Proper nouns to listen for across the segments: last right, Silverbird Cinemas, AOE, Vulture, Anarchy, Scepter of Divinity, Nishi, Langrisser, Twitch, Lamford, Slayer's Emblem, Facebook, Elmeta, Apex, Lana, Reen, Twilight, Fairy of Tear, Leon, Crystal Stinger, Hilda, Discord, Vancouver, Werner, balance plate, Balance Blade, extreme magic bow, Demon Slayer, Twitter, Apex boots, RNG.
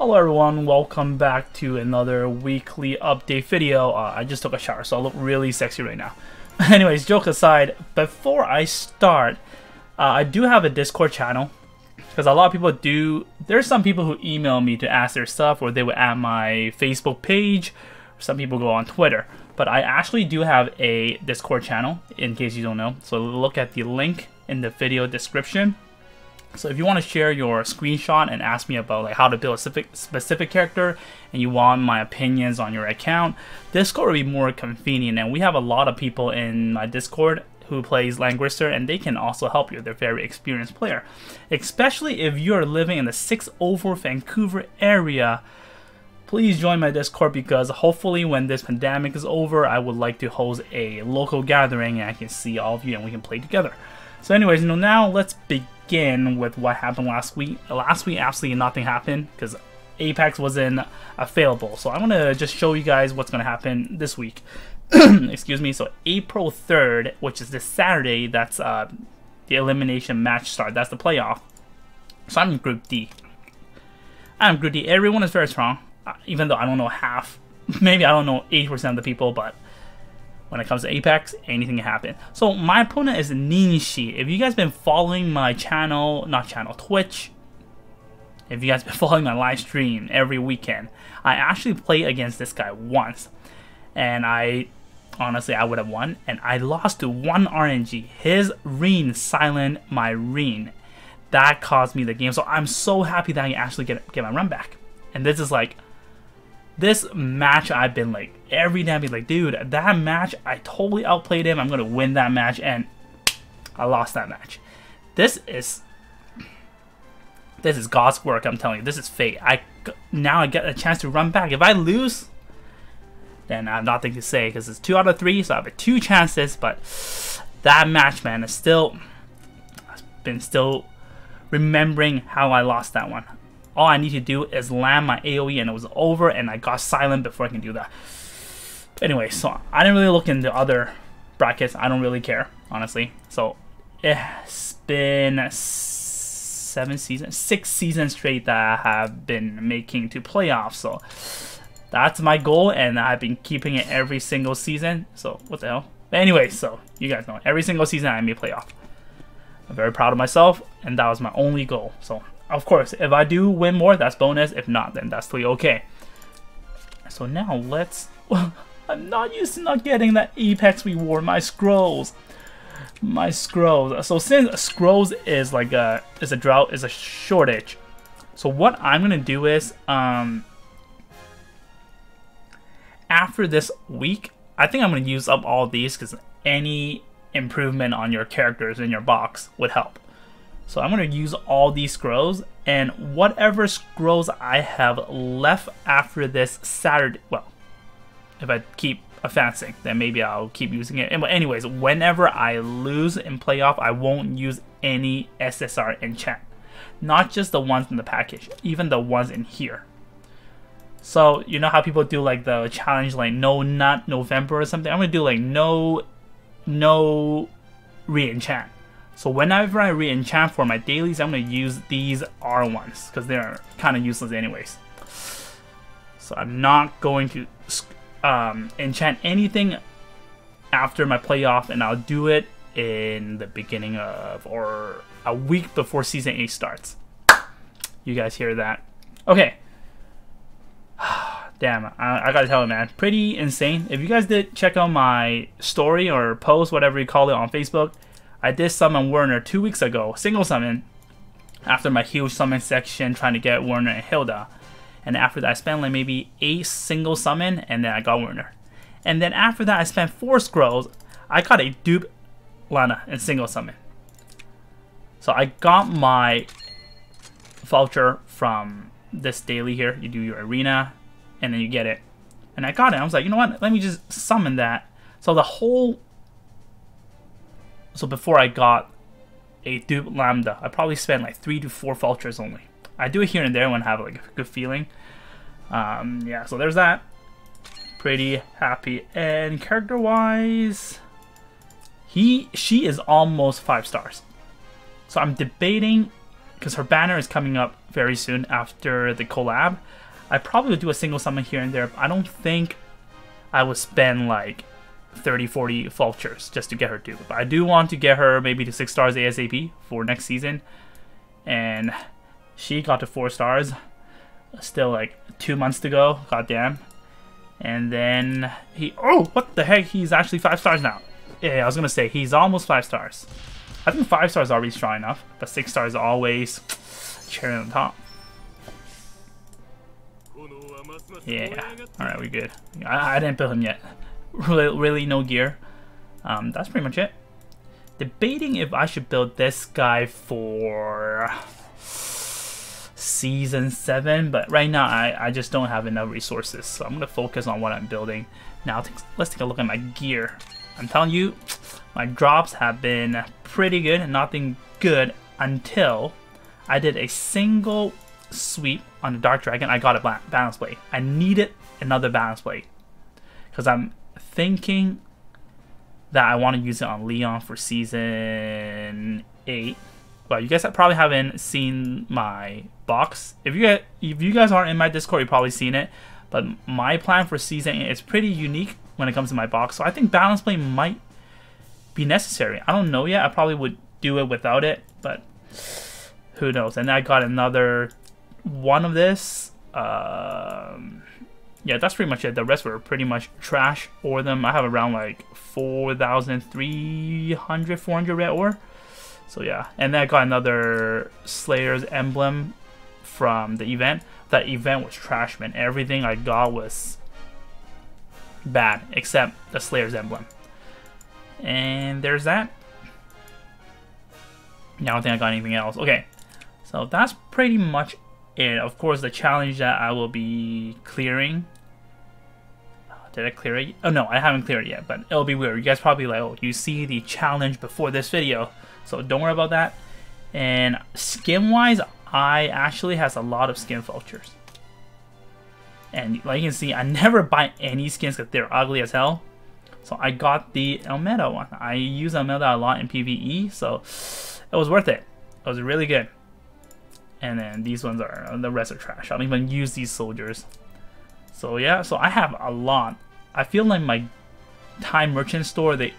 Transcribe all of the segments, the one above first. Hello everyone, welcome back to another weekly update video. I just took a shower, so I look really sexy right now. Anyways, joke aside, before I start, I do have a Discord channel, because a lot of people do, there's some people who email me to ask their stuff, or they would at my Facebook page, or some people go on Twitter. But I actually do have a Discord channel, in case you don't know, so look at the link in the video description. So if you want to share your screenshot and ask me about like how to build a specific character and you want my opinions on your account, Discord will be more convenient, and we have a lot of people in my Discord who plays Langrisser, and they can also help you. They're a very experienced player. Especially if you're living in the 6 Oval Vancouver area, please join my Discord, because hopefully when this pandemic is over, I would like to host a local gathering and I can see all of you and we can play together. So anyways, now let's begin with what happened last week. Last week, absolutely nothing happened because Apex was in available. So I'm going to just show you guys what's going to happen this week. Excuse me. So April 3rd, which is this Saturday, that's the elimination match start. That's the playoff. So I'm in Group D. Everyone is very strong, even though I don't know half. Maybe I don't know 80% of the people, but when it comes to Apex, anything can happen. So my opponent is Nishi. If you guys been following my channel, Twitch, if you guys been following my live stream every weekend, I actually played against this guy once. And I would have won. And I lost to one RNG. His Reen silenced my Reen. That caused me the game. So I'm so happy that I actually get my run back. And this is like, this match I've been like, every day I've been like, dude, that match, I totally outplayed him. I'm going to win that match, and I lost that match. This is God's work, I'm telling you. This is fate. Now I get a chance to run back. If I lose, then I have nothing to say, because it's 2 out of 3, so I have 2 chances, but that match, man, is still, I've been still remembering how I lost that one. All I need to do is land my AOE, and it was over, and I got silent before I can do that. Anyway, so I didn't really look into other brackets. I don't really care, honestly. So it's been 6 seasons straight that I have been making to playoffs. So that's my goal, and I've been keeping it every single season. So what the hell? But anyway, so you guys know, every single season I made playoff. I'm very proud of myself, and that was my only goal. So of course, if I do win more, that's bonus. If not, then that's totally okay. So now let's... I'm not used to not getting that Apex reward. My scrolls. My scrolls. So since scrolls is like a... is a drought, is a shortage. So what I'm going to do is... after this week, I think I'm going to use up all these, because any improvement on your characters in your box would help. So I'm going to use all these scrolls, and whatever scrolls I have left after this Saturday, well, if I keep advancing, then maybe I'll keep using it. But anyways, whenever I lose in playoff, I won't use any SSR enchant. Not just the ones in the package, even the ones in here. So you know how people do like the challenge, like no nut November or something? I'm going to do like no re-enchant. So whenever I re-enchant for my dailies, I'm going to use these R ones, because they're kind of useless anyways. So I'm not going to enchant anything after my playoff, and I'll do it in the beginning of, or a week before Season 8 starts. You guys hear that? Okay. Damn, I gotta tell you, man, pretty insane. If you guys did check out my story or post, whatever you call it, on Facebook, I did summon Werner 2 weeks ago, single summon, after my huge summon section trying to get Werner and Hilda. And after that, I spent like maybe 8 single summon, and then I got Werner. And then after that, I spent 4 scrolls. I got a dupe Lana in single summon. So I got my Vulture from this daily here. You do your arena, and then you get it. And I got it. I was like, you know what? Let me just summon that. So the whole... so before I got a dupe Lambda, I probably spent like 3 to 4 Vultures only. I do it here and there when I have like a good feeling. Yeah, so there's that. Pretty happy. And character-wise, she is almost 5 stars. So I'm debating, because her banner is coming up very soon after the collab. I probably would do a single summon here and there, but I don't think I would spend like 30-40 Vultures just to get her to. But I do want to get her maybe to 6 stars ASAP for next season. And she got to 4 stars. Still like 2 months to go. Goddamn. And then he... Oh! What the heck? He's actually 5 stars now. Yeah, I was gonna say, he's almost 5 stars. I think 5 stars are already strong enough, but 6 stars are always cherry on top. Yeah, alright, we're good. I didn't build him yet. Really no gear. That's pretty much it. Debating if I should build this guy for Season 7, but right now I just don't have enough resources, so I'm going to focus on what I'm building. Now let's take a look at my gear. I'm telling you, my drops have been pretty good and nothing good until I did a single sweep on the Dark Dragon. I got a balance plate. I needed another balance plate because I'm thinking that I want to use it on Leon for Season 8. Well, you guys probably haven't seen my box. If you guys aren't in my Discord, you've probably seen it. But my plan for Season 8 is pretty unique when it comes to my box. So I think balance play might be necessary. I don't know yet. I probably would do it without it, but who knows. And I got another one of this. Yeah, that's pretty much it. The rest were pretty much trash ore them. I have around like 4,300, 400 red ore. So yeah, and then I got another Slayer's Emblem from the event. That event was trash, man. Everything I got was bad, except the Slayer's Emblem. And there's that. Yeah, I don't think I got anything else. Okay, so that's pretty much it. Of course, the challenge that I will be clearing. Did I clear it? Oh no, I haven't cleared it yet, but it'll be weird. You guys probably like, oh, you see the challenge before this video. So don't worry about that. And skin-wise, I actually has a lot of skin vultures. And like you can see, I never buy any skins because they're ugly as hell. So I got the Elmeta one. I use Elmeta a lot in PvE, so it was worth it. It was really good. And then these ones are, the rest are trash. I don't even use these soldiers. So yeah, so I have a lot. I feel like my Time Merchant store, they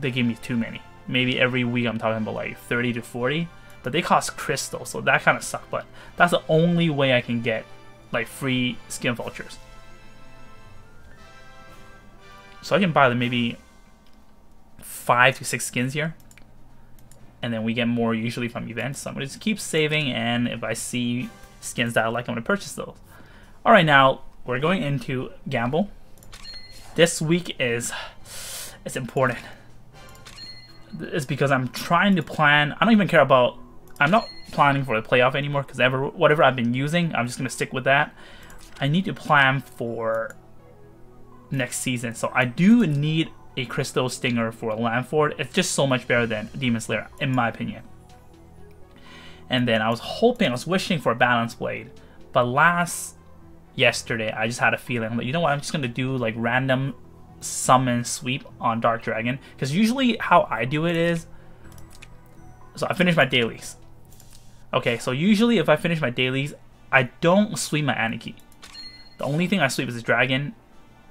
gave me too many. Maybe every week I'm talking about like 30 to 40, but they cost crystal, so that kind of sucked, but that's the only way I can get like free skin vultures. So I can buy like maybe 5 to 6 skins here, and then we get more usually from events, so I'm going to just keep saving, and if I see skins that I like, I'm going to purchase those. Alright, now we're going into Gamble. This week it's important. It's because I'm trying to plan. I don't even care about, I'm not planning for the playoff anymore because whatever I've been using, I'm just going to stick with that. I need to plan for next season. So I do need a Crystal Stinger for Lamford. It's just so much better than Demon Slayer, in my opinion. And then I was wishing for a Balance Blade. But yesterday, I just had a feeling, like, you know what, I'm just going to do like random summon sweep on Dark Dragon, because usually how I do it is, so I finish my dailies. Okay, so usually if I finish my dailies, I don't sweep my Anarchy. The only thing I sweep is the dragon,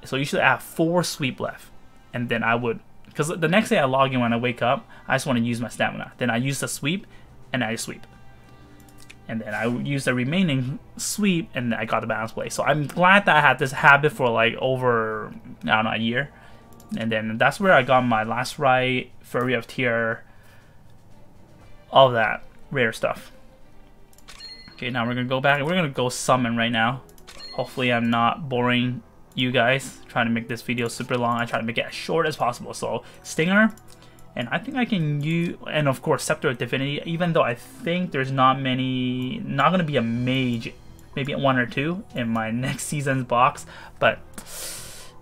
so usually I have 4 sweep left, and then I would, because the next day I log in when I wake up, I just want to use my stamina, then I use the sweep, and I sweep. And then I used the remaining sweep, and I got the balance play. So I'm glad that I had this habit for like over, I don't know, a year. And then that's where I got my Last Right, Fairy of Tear, all that rare stuff. Okay, now we're going to go back, and we're going to go summon right now. Hopefully I'm not boring you guys, trying to make this video super long. I try to make it as short as possible. So Stinger. And I think I can use, and of course, Scepter of Divinity, even though I think there's not many, not going to be a mage, maybe 1 or 2 in my next season's box, but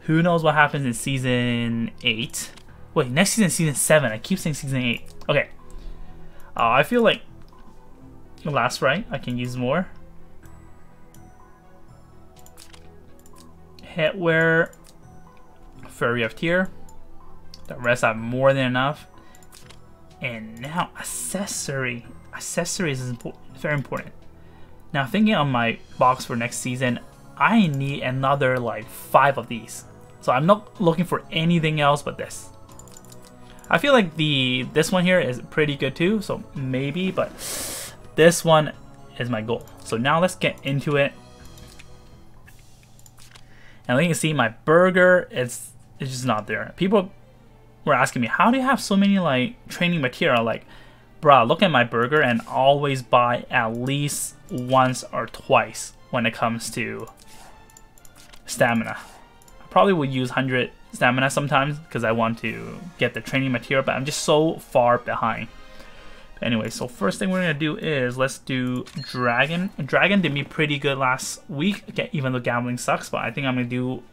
who knows what happens in Season 8. Wait, next season, Season 7, I keep saying Season 8. Okay, I feel like Last Right, I can use more. Hitware, Fairy of Tear. The rest I have more than enough. And now accessories is very important. Now thinking on my box for next season, I need another like 5 of these. So I'm not looking for anything else but this. I feel like this one here is pretty good too, so maybe, but this one is my goal. So now let's get into it. And you can see my burger, it's just not there. People were asking me, how do you have so many like training material? Like, bruh, look at my burger and always buy at least once or twice when it comes to stamina. I probably would use 100 stamina sometimes because I want to get the training material, but I'm just so far behind. But anyway, so first thing we're gonna do is let's do Dragon. Dragon did me pretty good last week, okay, even though gambling sucks, but I think I'm gonna do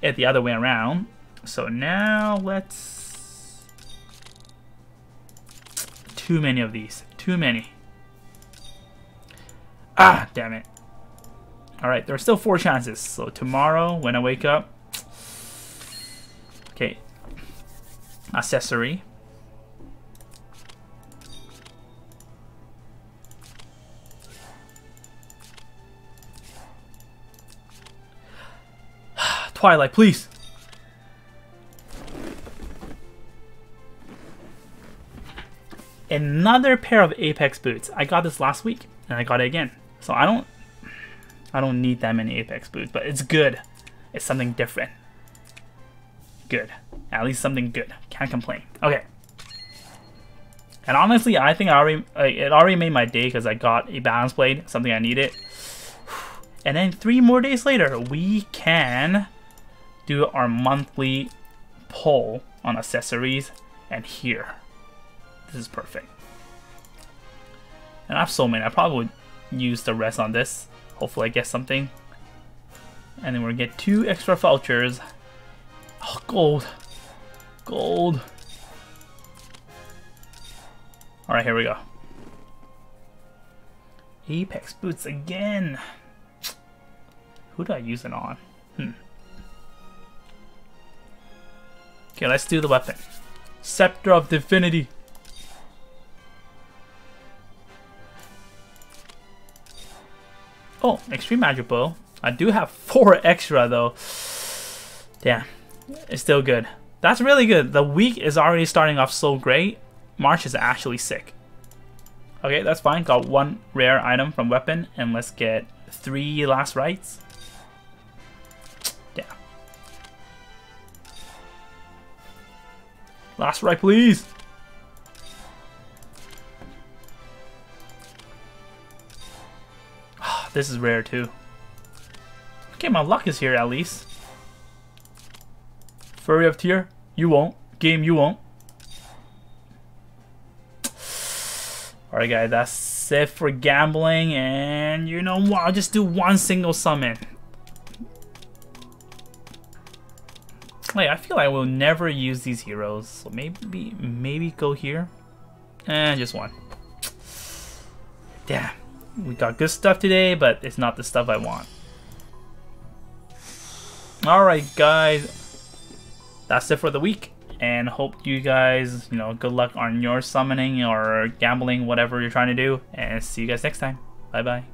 it the other way around. So now let's... Too many of these. Too many. Ah, damn it. Alright, there are still 4 chances. So tomorrow, when I wake up... Okay. Accessory. Twilight, please. Another pair of Apex boots. I got this last week, and I got it again. So I don't need that many Apex boots, but it's good. It's something different. Good. At least something good. Can't complain. Okay. And honestly, I think I already it already made my day because I got a balance blade, something I needed. And then 3 more days later, we can do our monthly poll on accessories, and here, this is perfect. And I have so many, I probably would use the rest on this. Hopefully I get something. And then we're gonna get 2 extra vouchers. Oh, gold, gold. All right, here we go. Apex boots again. Who do I use it on? Okay, let's do the weapon. Scepter of Divinity. Oh, extreme magic bow. I do have 4 extra though. Damn, it's still good. That's really good. The week is already starting off so great. March is actually sick. Okay, that's fine. Got 1 rare item from weapon, and let's get 3 last rights. Last right, please. Oh, this is rare too. Okay, my luck is here at least. Fairy of Tear, you won't. Game, you won't. Alright guys, that's it for gambling, and you know what, I'll just do 1 single summon. Like, I feel like I will never use these heroes, so maybe go here. And just 1. Damn, we got good stuff today, but it's not the stuff I want. Alright guys, that's it for the week, and hope you guys, you know, good luck on your summoning or gambling, whatever you're trying to do, and see you guys next time. Bye bye.